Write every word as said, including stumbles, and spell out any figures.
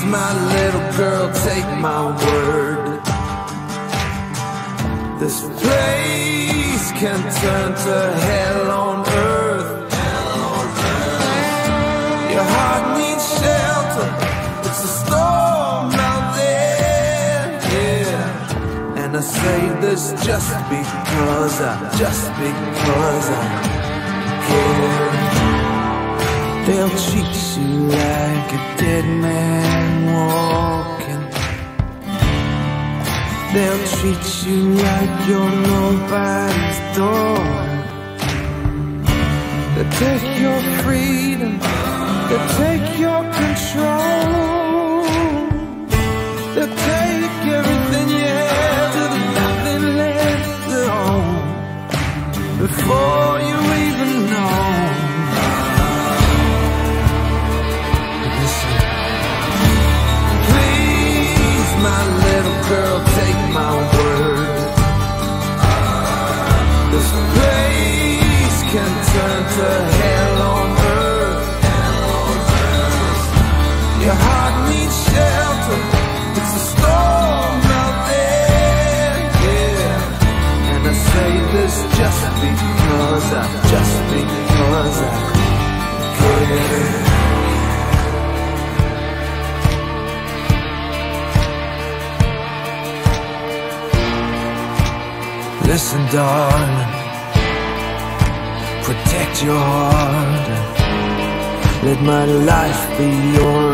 Please, my little girl, take my word. This place can turn to hell on earth. Your heart needs shelter. It's a storm out there, yeah. And I say this just because I, just because I care. They'll treat you like a dead man walking. They'll treat you like you're nobody's daughter. They'll take your freedom, they'll take your control, they'll take everything you have to the nothing left at all before you even know. My little girl, take my word. This place can turn to hell on earth. Your heart needs shelter. It's a storm out there, yeah. And I say this just because I, just because I care. Listen, darling, protect your heart. Let my life be yours.